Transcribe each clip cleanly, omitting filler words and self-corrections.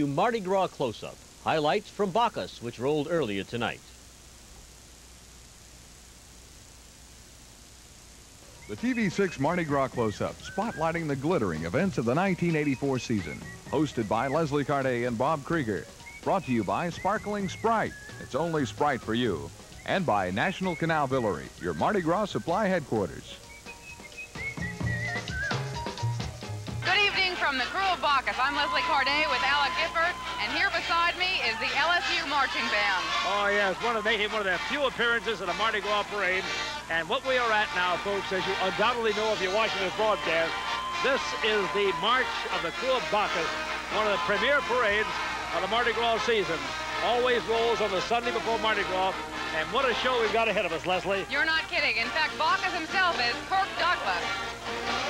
Mardi Gras close-up, highlights from Bacchus, which rolled earlier tonight. The TV6 Mardi Gras close-up, spotlighting the glittering events of the 1984 season. Hosted by Leslie Carde and Bob Krieger. Brought to you by Sparkling Sprite. It's only Sprite for you. And by National Canal Villery, your Mardi Gras supply headquarters. From the crew of Bacchus, I'm Leslie Carde with Alec Gifford, and here beside me is the LSU Marching Band. Oh, yes, making one of their few appearances in the Mardi Gras parade. And what we are at now, folks, as you undoubtedly know if you're watching this broadcast, this is the march of the crew of Bacchus, one of the premier parades of the Mardi Gras season. Always rolls on the Sunday before Mardi Gras, and what a show we've got ahead of us, Leslie. You're not kidding. In fact, Bacchus himself is Kirk Douglas.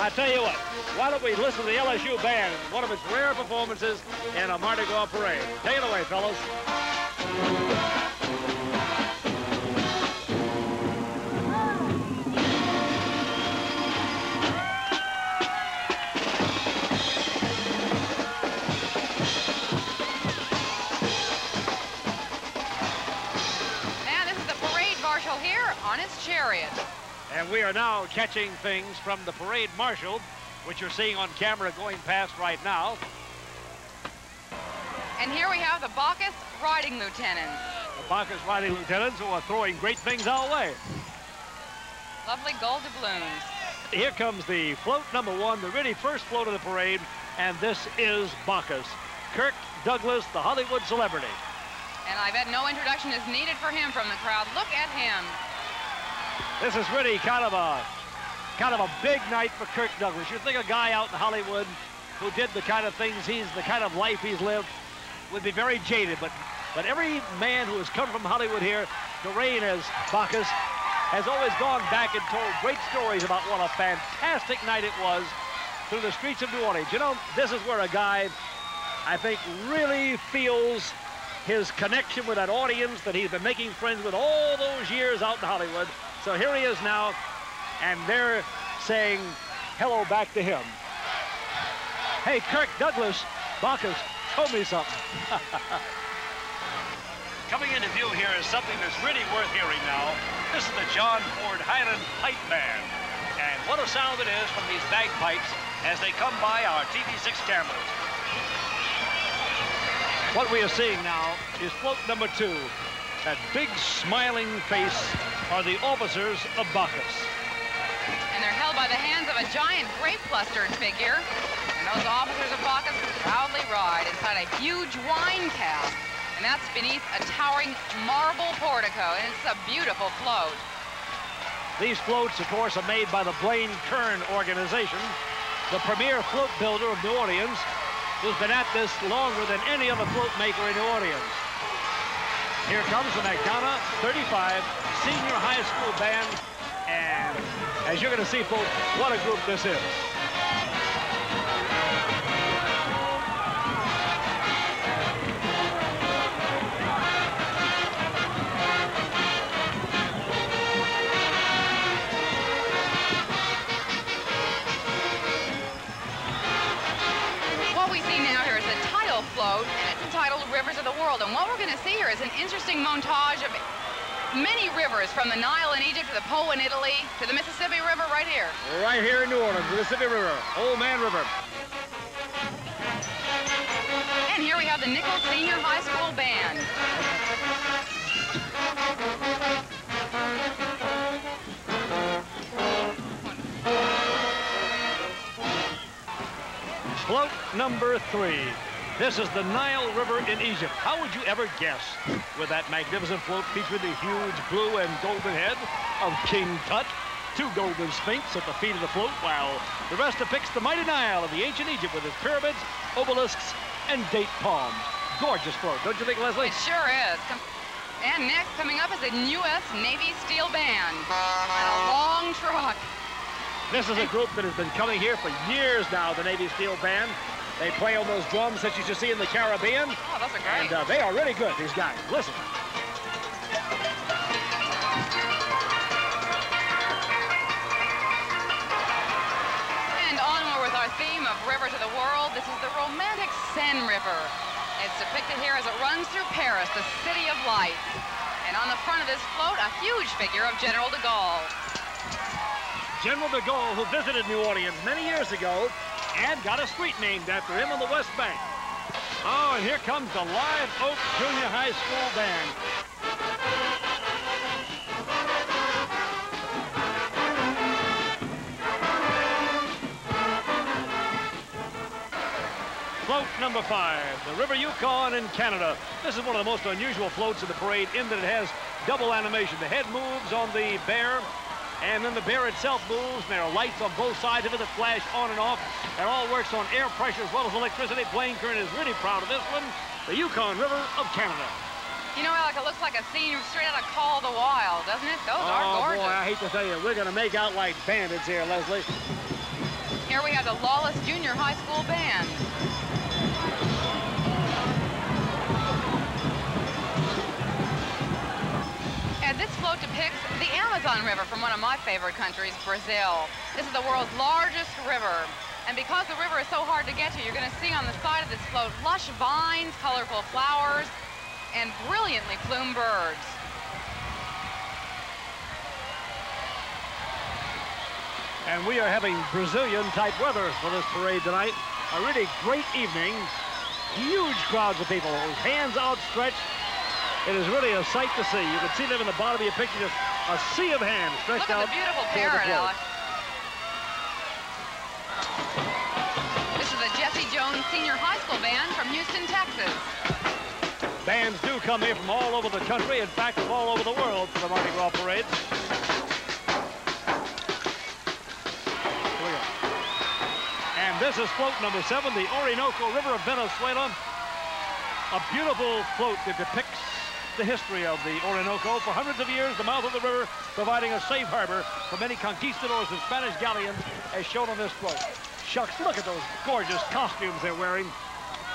I tell you what, why don't we listen to the LSU band, one of its rare performances in a Mardi Gras parade. Take it away, fellas. Now this is the parade marshal here on his chariot. And we are now catching things from the parade marshal, which you're seeing on camera going past right now. And here we have the Bacchus riding lieutenants. The Bacchus riding lieutenants who are throwing great things our way. Lovely gold doubloons. Here comes the float number one, the really first float of the parade, and this is Bacchus. Kirk Douglas, the Hollywood celebrity. And I bet no introduction is needed for him from the crowd. Look at him. This is really kind of a big night for Kirk Douglas. You'd think a guy out in Hollywood who did the kind of things the kind of life he's lived would be very jaded, but every man who has come from Hollywood here to reign as Bacchus has always gone back and told great stories about what a fantastic night it was through the streets of New Orleans. You know, this is where a guy, I think, really feels his connection with that audience that he's been making friends with all those years out in Hollywood. So here he is now, and they're saying hello back to him. Hey, Kirk Douglas, Bacchus, show me something. Coming into view here is something that's really worth hearing now. This is the John Ford Highland Pipe Band. And what a sound it is from these bagpipes as they come by our TV6 cameras. What we are seeing now is float number two. That big smiling face are the officers of Bacchus. And they're held by the hands of a giant grape-clustered figure. And those officers of Bacchus proudly ride inside a huge wine cask. And that's beneath a towering marble portico. And it's a beautiful float. These floats, of course, are made by the Blaine Kern organization, the premier float builder of New Orleans, who's been at this longer than any other float maker in New Orleans. Here comes the McDonogh 35 Senior High School Band, and as you're going to see, folks, what a group this is. And what we're going to see here is an interesting montage of many rivers, from the Nile in Egypt to the Po in Italy to the Mississippi River right here. Right here in New Orleans, the Mississippi River, Old Man River. And here we have the Nicholls Senior High School Band. Float number three. This is the Nile River in Egypt. How would you ever guess, with that magnificent float featuring the huge blue and golden head of King Tut, two golden sphinx at the feet of the float, while the rest depicts the mighty Nile of the ancient Egypt with its pyramids, obelisks, and date palms. Gorgeous float, don't you think, Leslie? It sure is. And next, coming up is a U.S. Navy steel band. And a long truck. This is a group that has been coming here for years now, the Navy Steel Band. They play on those drums that you should see in the Caribbean. Oh, those are great. And they are really good, these guys. Listen. And onward with our theme of River to the World. This is the romantic Seine River. A It's depicted here as it runs through Paris, the city of light. And on the front of this float, a huge figure of General de Gaulle. General de Gaulle, who visited New Orleans many years ago and got a street named after him on the West Bank. Oh, and here comes the Live Oak Junior High School Band. Float number 5, the River Yukon in Canada. This is one of the most unusual floats in the parade in that it has double animation. The head moves on the bear, and then the bear itself moves. There are lights on both sides of it that flash on and off. It all works on air pressure as well as electricity. Blaine Kern is really proud of this one, the Yukon River of Canada. You know, Alec, it looks like a scene straight out of Call of the Wild, doesn't it? Those are gorgeous. Oh, boy, I hate to tell you, we're going to make out like bandits here, Leslie. Here we have the Lawless Junior High School Band. And this float depicts the Amazon River from one of my favorite countries, Brazil. This is the world's largest river. And because the river is so hard to get to, you're going to see on the side of this float lush vines, colorful flowers, and brilliantly plumed birds. And we are having Brazilian-type weather for this parade tonight. A really great evening. Huge crowds of people, hands outstretched. It is really a sight to see. You can see them in the bottom of your picture, just a sea of hands stretched out. Look at the beautiful parrot, Alec. This is the Jesse Jones Senior High School Band from Houston, Texas. Bands do come here from all over the country, in fact, from all over the world for the Mardi Gras parades. And this is float number 7, the Orinoco River of Venezuela. A beautiful float that depicts the history of the Orinoco. For hundreds of years, the mouth of the river providing a safe harbor for many conquistadors and Spanish galleons, as shown on this float. Shucks, look at those gorgeous costumes they're wearing,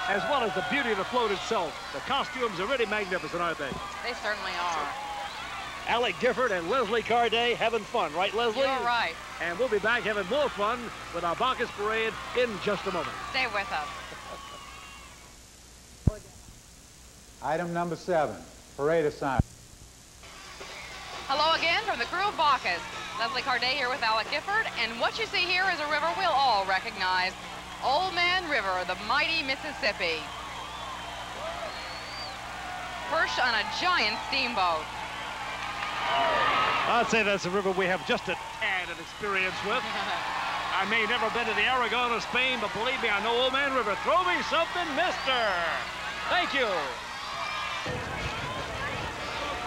as well as the beauty of the float itself. The costumes are really magnificent, aren't they? They certainly are. Alec Gifford and Leslie Carde having fun, right, Leslie? You're right. And we'll be back having more fun with our Bacchus Parade in just a moment. Stay with us. Item number 7, parade assignment. Hello again from the crew of Bacchus. Leslie Carde here with Alec Gifford, and what you see here is a river we'll all recognize. Old Man River, the mighty Mississippi. Perched on a giant steamboat. I'd say that's a river we have just a tad of experience with. I may never have been to the Aragon or Spain, but believe me, I know Old Man River. Throw me something, mister. Thank you.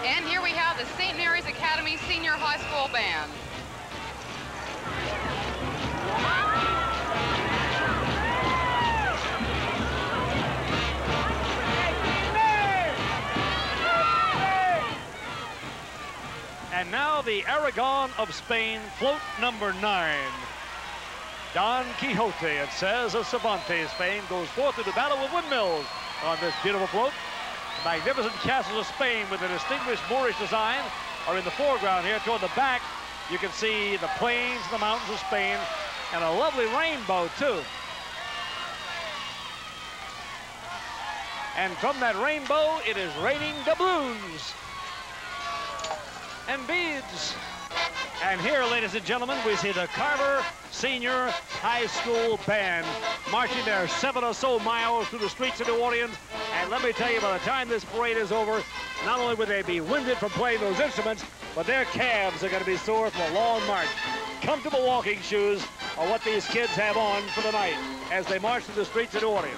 And here we have the St. Mary's Academy Senior High School Band. And now the Aragon of Spain, float number 9. Don Quixote, it says, of Cervantes fame, goes forth to the battle with windmills on this beautiful float. The magnificent castles of Spain with a distinguished Moorish design are in the foreground here. Toward the back, you can see the plains, the mountains of Spain, and a lovely rainbow, too. And from that rainbow, it is raining doubloons and beads. And here, ladies and gentlemen, we see the Carver Senior High School Band marching their 7 or so miles through the streets of New Orleans. And let me tell you, by the time this parade is over, not only will they be winded from playing those instruments, but their calves are going to be sore from a long march. Comfortable walking shoes are what these kids have on for the night as they march through the streets of New Orleans.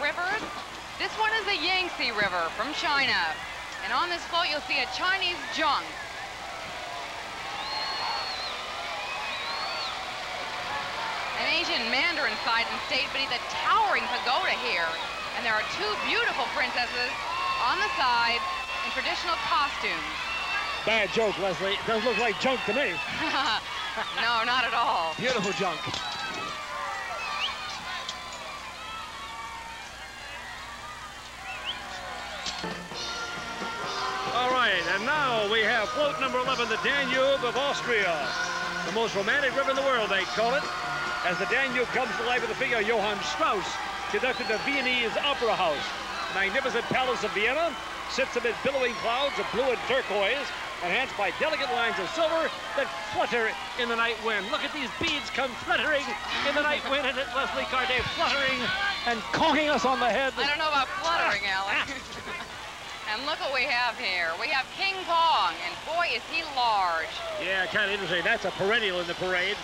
Rivers. This one is the Yangtze River from China. And on this float, you'll see a Chinese junk. An Asian mandarin side and state beneath a towering pagoda here. And there are 2 beautiful princesses on the side in traditional costumes. Bad joke, Leslie. It does look like junk to me. No, not at all. Beautiful junk. And now we have float number 11, the Danube of Austria. The most romantic river in the world, they call it, as the Danube comes to life with the figure of Johann Strauss, conducted the Viennese Opera House. The magnificent palace of Vienna sits amid billowing clouds of blue and turquoise, enhanced by delicate lines of silver that flutter in the night wind. Look at these beads come fluttering in the night wind, and it's Leslie Carde fluttering and conking us on the head. I don't know about fluttering, Alec. And look what we have here. We have King Kong, and boy, is he large. Yeah, kind of interesting. That's a perennial in the parade.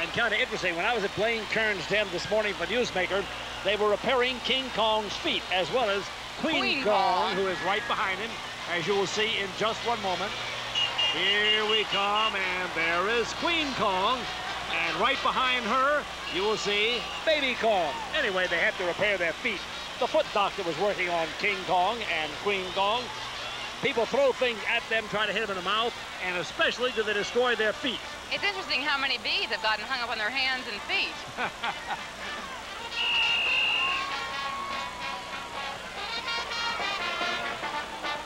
And kind of interesting, when I was at Blaine Kern's den this morning for Newsmaker, they were repairing King Kong's feet, as well as Queen Kong, who is right behind him, as you will see in just one moment. Here we come, and there is Queen Kong, and right behind her, you will see Baby Kong. Anyway, they had to repair their feet. The foot doctor was working on King Kong and Queen Kong. People throw things at them, try to hit them in the mouth, and especially do they destroy their feet. It's interesting how many bees have gotten hung up on their hands and feet.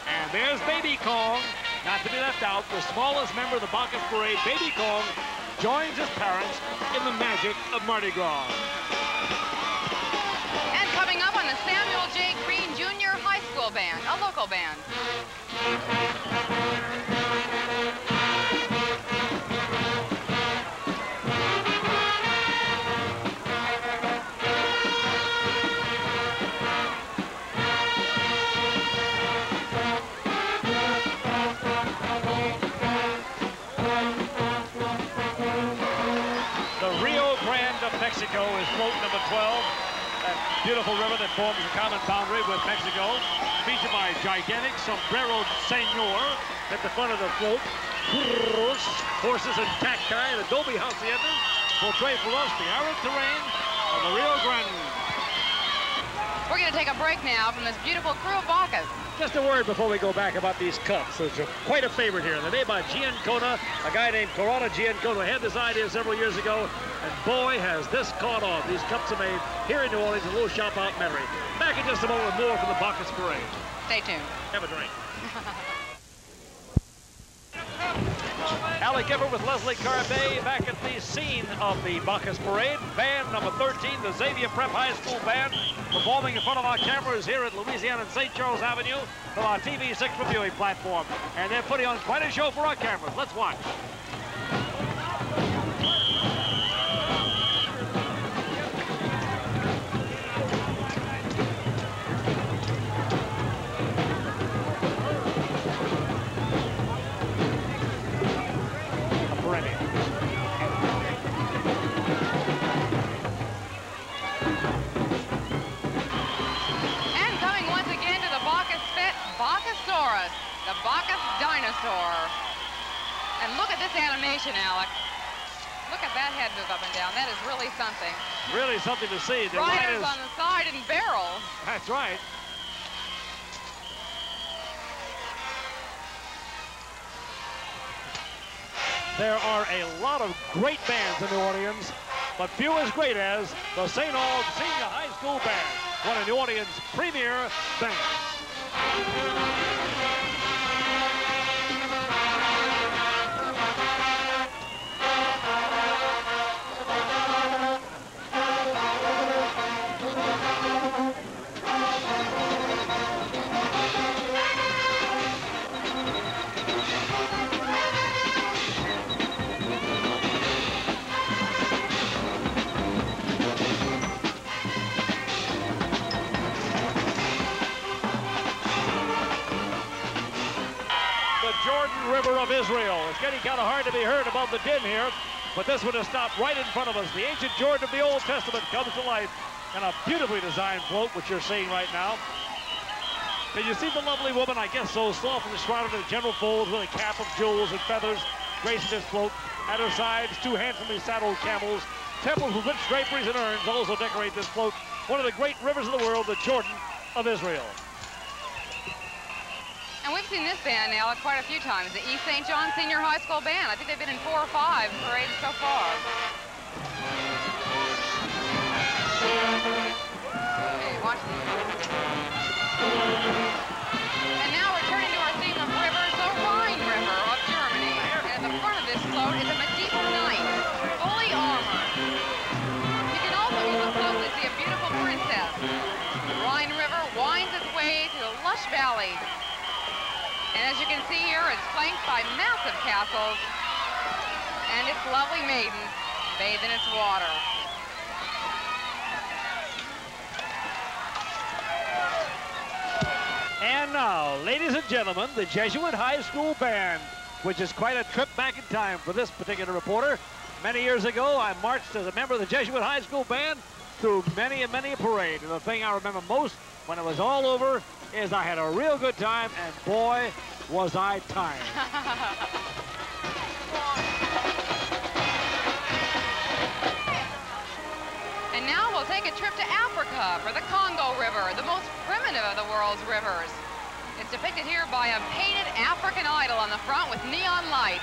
And there's Baby Kong. Not to be left out, the smallest member of the Bacchus parade, Baby Kong, joins his parents in the magic of Mardi Gras. And coming up on the Samuel J. Green Jr. High School Band, a local band. Is float number 12, that beautiful river that forms a common boundary with Mexico, featured by a gigantic sombreroed senor at the front of the float. Horses and cacti and adobe haciendas portray for us the arid terrain of the Rio Grande. We're going to take a break now from this beautiful crew of Bacchus. Just a word before we go back about these cups, which are quite a favorite here. They're made by Giancona, a guy named Corona Giancona, had this idea several years ago, and boy, has this caught on. These cups are made here in New Orleans, a little shop out memory. Back in just a moment with more from the Bacchus Parade. Stay tuned. Have a drink. Alec Gifford with Leslie Carde back at the scene of the Bacchus Parade. Band number 13, the Xavier Prep High School Band, performing in front of our cameras here at Louisiana and St. Charles Avenue for our TV6 reviewing platform. And they're putting on quite a show for our cameras. Let's watch. The Bacchus dinosaur. And look at this animation, Alec. Look at that head move up and down. That is really something. Really something to see. The riders on the side and barrel. That's right. There are a lot of great bands in New Orleans, but few as great as the St. Olaf Senior High School Band, one of New Orleans' premier bands. Of Israel. It's getting kind of hard to be heard above the din here, but this one has stopped right in front of us. The ancient Jordan of the Old Testament comes to life in a beautifully designed float, which you're seeing right now. Did you see the lovely woman, I guess so, softly shrouded in general folds with a cap of jewels and feathers, gracing this float? At her sides, two handsomely saddled camels, temples with rich draperies and urns also decorate this float. One of the great rivers of the world, the Jordan of Israel. And we've seen this band now quite a few times, the East St. John Senior High School Band. I think they've been in 4 or 5 parades so far. Okay, watch this. And now we're turning to our theme of rivers. road is a Matisse 9, fully armored. You can also look up close and see a beautiful princess. The Rhine River winds its way through a lush valley. And as you can see here, it's flanked by massive castles and its lovely maidens bathe in its water. And now, ladies and gentlemen, the Jesuit High School Band, which is quite a trip back in time for this particular reporter. Many years ago, I marched as a member of the Jesuit High School Band through many and many a parade. And the thing I remember most when it was all over is I had a real good time, and boy, was I tired. And now we'll take a trip to Africa for the Congo River, the most primitive of the world's rivers. It's depicted here by a painted African idol on the front with neon lights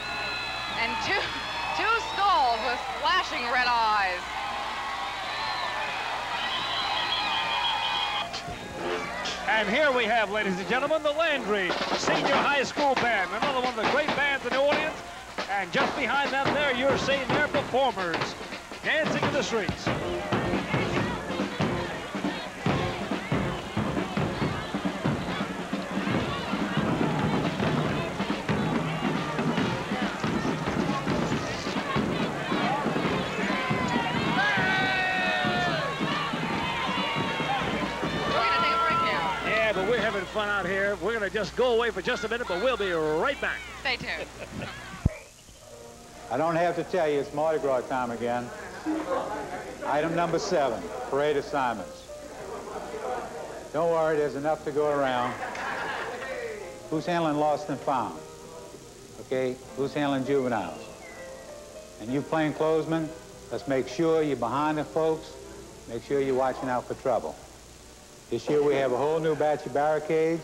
and two skulls with flashing red eyes. And here we have, ladies and gentlemen, the Landry Senior High School Band, another one of the great bands in the audience. And just behind them there, you're seeing their performers dancing in the streets. Fun out here. We're going to just go away for just a minute, but we'll be right back. Stay tuned. I don't have to tell you, it's Mardi Gras time again. Item number 7, parade assignments. Don't worry, there's enough to go around. Who's handling lost and found? Okay, who's handling juveniles? And you plainclothesmen, let's make sure you're behind the folks. Make sure you're watching out for trouble. This year we have a whole new batch of barricades.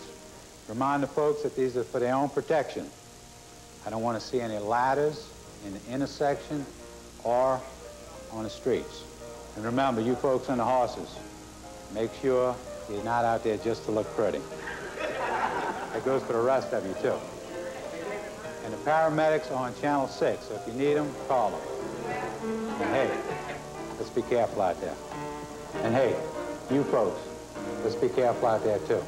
Remind the folks that these are for their own protection. I don't want to see any ladders in the intersection or on the streets. And remember, you folks on the horses, make sure you're not out there just to look pretty. That goes for the rest of you, too. And the paramedics are on Channel 6, so if you need them, call them. And hey, let's be careful out there. And hey, you folks, let's be careful out there, too.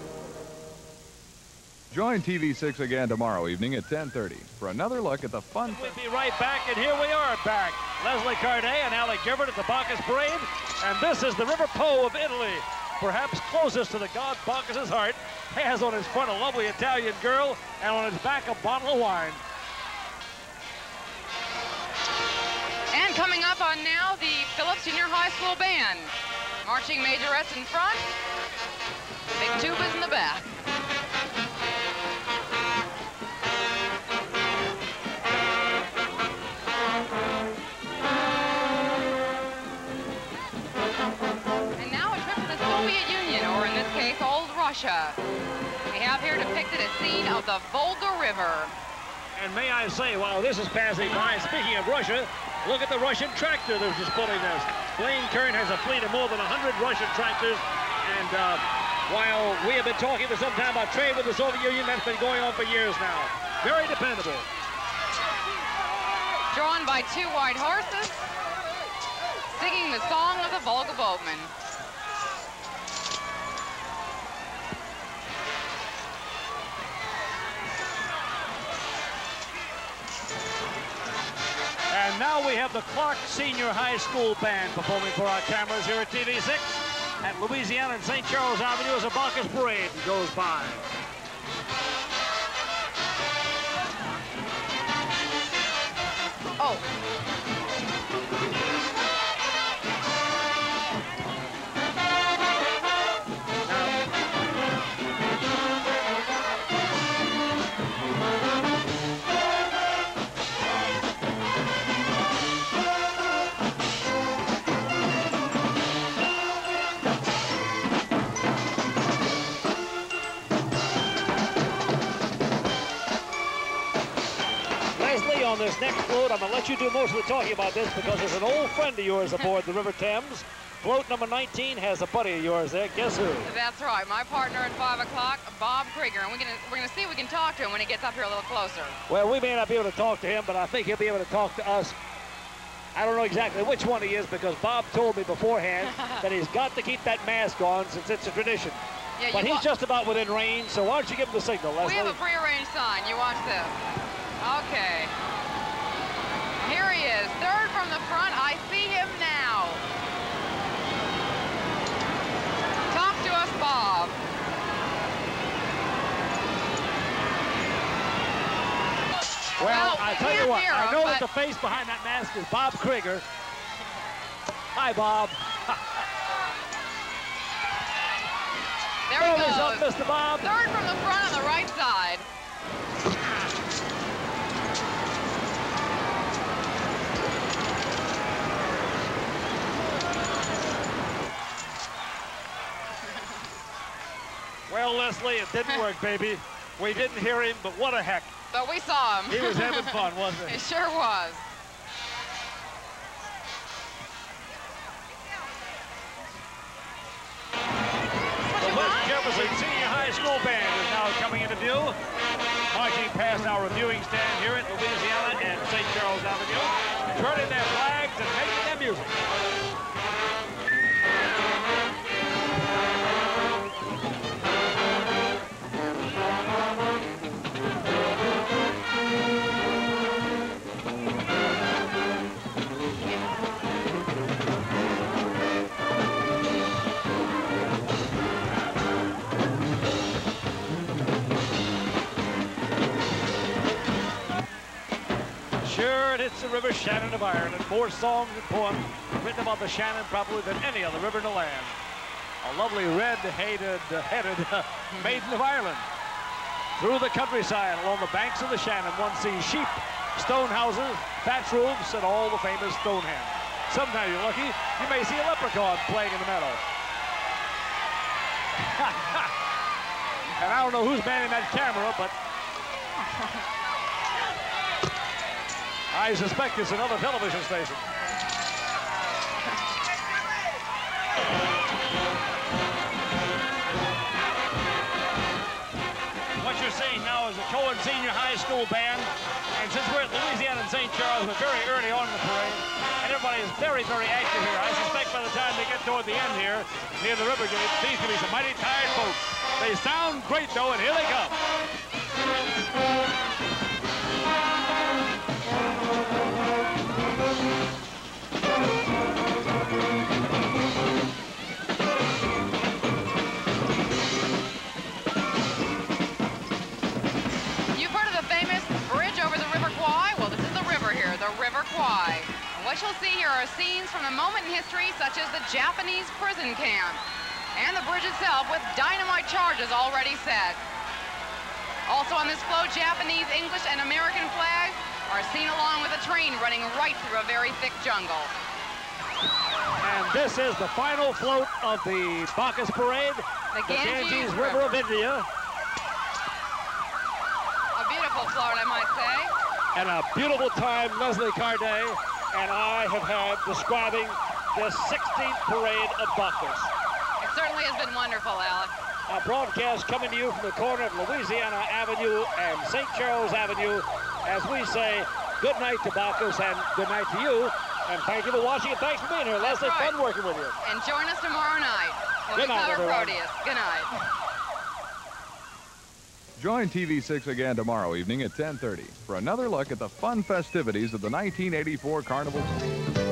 Join TV6 again tomorrow evening at 10:30 for another look at the fun. We'll be right back, and here we are back. Leslie Carde and Alec Gifford at the Bacchus Parade, and this is the River Po of Italy, perhaps closest to the god Bacchus's heart, has on his front a lovely Italian girl, and on his back a bottle of wine. And coming up on now, the Phillips Senior High School Band. Marching majorettes in front, big tubas in the back. And now a trip to the Soviet Union, or in this case, old Russia. We have here depicted a scene of the Volga River. And may I say, while this is passing by, speaking of Russia, look at the Russian tractor that was just pulling this. Blaine Kern has a fleet of more than 100 Russian tractors. And while we have been talking for some time about trade with the Soviet Union, that's been going on for years now. Very dependable. Drawn by two white horses, singing the song of the Volga boatman. And now we have the Clark Senior High School Band performing for our cameras here at TV6 at Louisiana and St. Charles Avenue as a Bacchus Parade goes by. Oh. On this next load, I'm going to let you do most of the talking about this because there's an old friend of yours aboard the River Thames Float number 19 has a buddy of yours there. Guess who? That's right. My partner at 5 o'clock, Bob Krieger. And we're gonna see if we can talk to him when he gets up here a little closer. Well, we may not be able to talk to him, but I think he'll be able to talk to us. I don't know exactly which one he is because Bob told me beforehand that he's got to keep that mask on since it's a tradition. Yeah, but he's just about within range, so why don't you give him the signal, Leslie? We have a prearranged sign. You watch this. Okay. Here he is, third from the front. I see him now. Talk to us, Bob. Well, I tell you what, I know that the face behind that mask is Bob Krieger. Hi, Bob. There he goes. Up, Mr. Bob. Third from the front on the right side. Well, Leslie, it didn't work, baby. We didn't hear him, but what a heck. But we saw him. He was having fun, wasn't he? It sure was. The West Jefferson Senior High School Band is now coming into view. Marching past our reviewing stand here at Louisiana and St. Charles Avenue, turning their flags and making their music. It's the River Shannon of Ireland. More songs and poems written about the Shannon probably than any other river in the land. A lovely red-headed maiden of Ireland. Through the countryside, along the banks of the Shannon, one sees sheep, stone houses, thatch roofs, and all the famous Stonehenge. Sometimes you're lucky, you may see a leprechaun playing in the meadow. And I don't know who's manning that camera, but... I suspect it's another television station. What you're seeing now is the Cohen Senior High School Band. And since we're at Louisiana and St. Charles, we're very early on in the parade. And everybody is very, very active here. I suspect by the time they get toward the end here, near the river gate, these can be some mighty tired folks. They sound great, though, and here they come. What you'll see here are scenes from a moment in history, such as the Japanese prison camp and the bridge itself with dynamite charges already set. Also on this float, Japanese, English, and American flags are seen along with a train running right through a very thick jungle. And this is the final float of the Bacchus Parade, the Ganges River of India. A beautiful float, I might say. And a beautiful time Leslie Carde and I have had describing this 16th parade of Bacchus. It certainly has been wonderful, Alec. Our broadcast coming to you from the corner of Louisiana Avenue and St. Charles Avenue as we say good night to Bacchus and good night to you. And thank you for watching and thanks for being here. Leslie, fun working with you. And join us tomorrow night when we cover Proteus. Good night. Join TV6 again tomorrow evening at 10:30 for another look at the fun festivities of the 1984 Carnival.